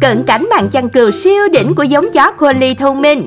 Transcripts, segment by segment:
Cận cảnh màn chăn cừu siêu đỉnh của giống chó Collie thông minh.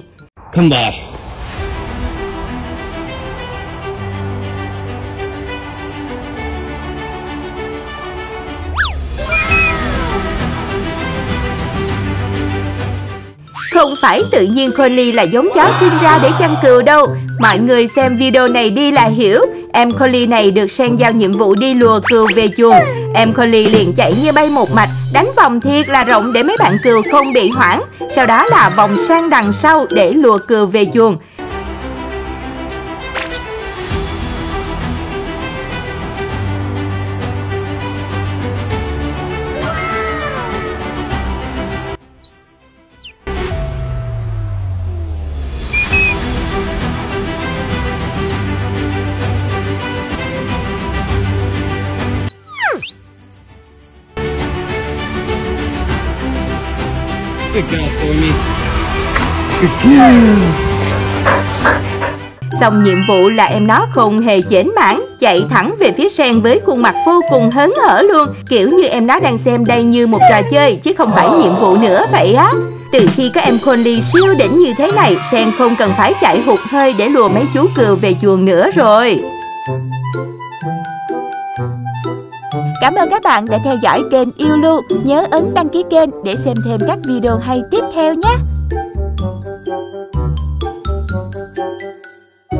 Không phải tự nhiên Collie là giống chó sinh ra để chăn cừu đâu. Mọi người xem video này đi là hiểu. Em Collie này được Sen giao nhiệm vụ đi lùa cừu về chuồng. Em Collie liền chạy như bay một mạch, đánh vòng thiệt là rộng để mấy bạn cừu không bị hoảng. Sau đó là vòng sang đằng sau để lùa cừu về chuồng. Xong nhiệm vụ là em nó không hề chểnh mảng, chạy thẳng về phía Sen với khuôn mặt vô cùng hớn hở luôn. Kiểu như em nó đang xem đây như một trò chơi chứ không phải nhiệm vụ nữa vậy á. Từ khi các em Collie siêu đỉnh như thế này, Sen không cần phải chạy hụt hơi để lùa mấy chú cừu về chuồng nữa rồi. Cảm ơn các bạn đã theo dõi kênh Yêu Lu. Nhớ ấn đăng ký kênh để xem thêm các video hay tiếp theo nhé.